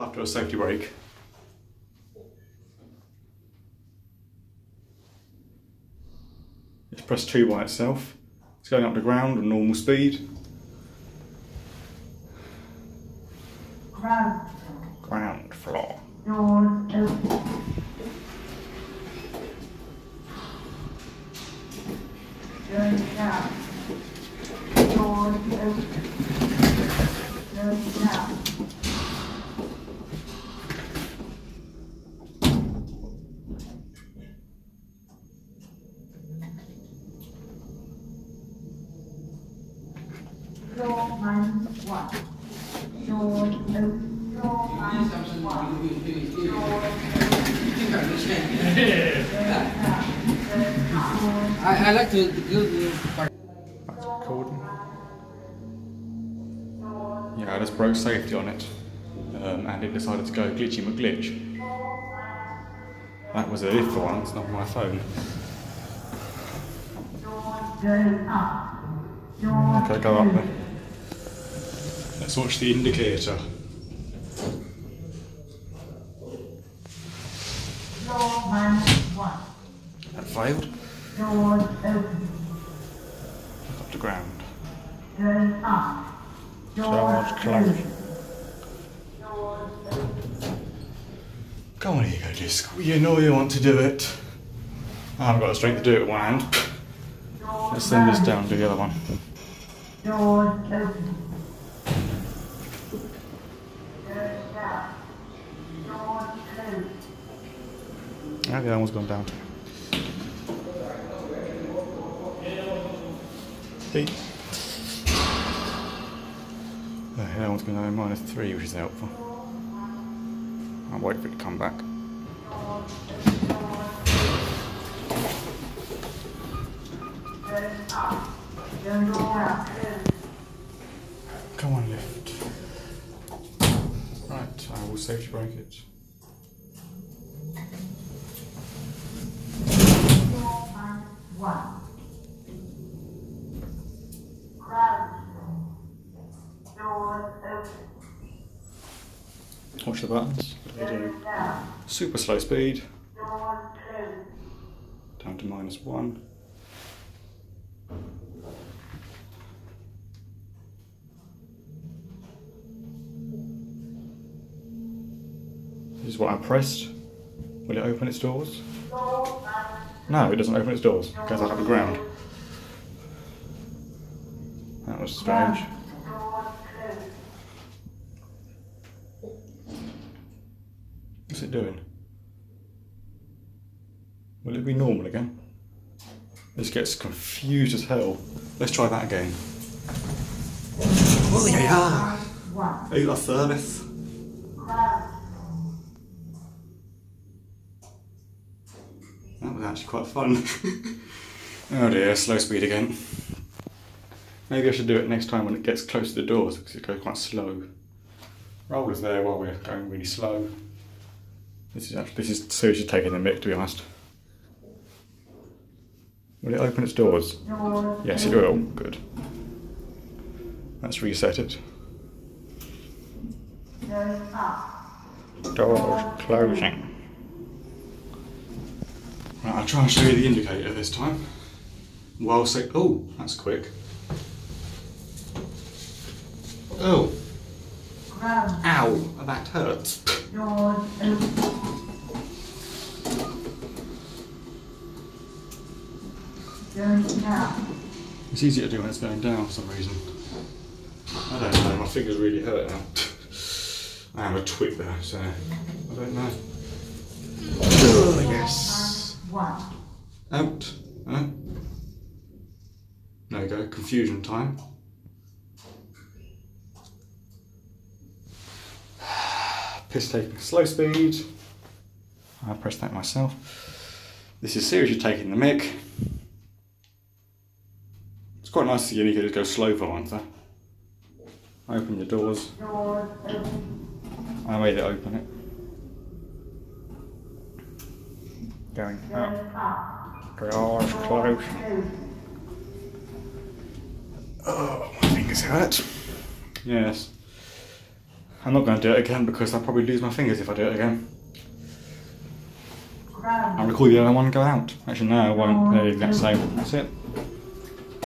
After a safety break. Let's press 2 by itself. It's going up the ground at normal speed. Ground floor. I like to do part. That's recording. Yeah, I just broke safety on it and it decided to go glitchy McGlitch. That was a lift for once, not my phone. Okay, go up then. Let's watch the indicator. That failed. Look up to ground. Doors closed. Go on, ECODISC. You know you want to do it. I haven't got the strength to do it with one hand. Let's send this down to the other one. Doors open. Yeah, the other one's gone down. The other one's going to go -3, which is helpful. I'll wait for it to come back. Come on, lift. Right, I will safety brake it. Watch the buttons. What do we do? Super slow speed. Down to -1. This is what I pressed. Will it open its doors? No, it doesn't open its doors. It goes up the ground. That was strange. What's it doing? Will it be normal again? This gets confused as hell. Let's try that again. Oh yeah! Are you the service? That was actually quite fun. Oh dear, slow speed again. Maybe I should do it next time when it gets close to the doors because it goes quite slow. Rollers there while we're going really slow. This is seriously taking the mick, to be honest. Will it open its doors? Yes, it will. Good. Let's reset it. Doors closing. Right, I'll try and show you the indicator this time. While say, oh, that's quick. Oh. Ow, that hurts. It's easier to do when it's going down for some reason. I don't know, my fingers really hurt now. I am a twig though, so I don't know. Oh, yes. Out. There we go, confusion time. Piss taking slow speed. I pressed that myself. This is seriously taking the mick. It's quite nice to see you go slow for once. Open your doors. I made it open it. Going up. Doors closed. Oh, my fingers hurt. Yes. I'm not going to do it again because I'll probably lose my fingers if I do it again. I'll record the other one and go out. Actually no, I won't. There you go. So that's it.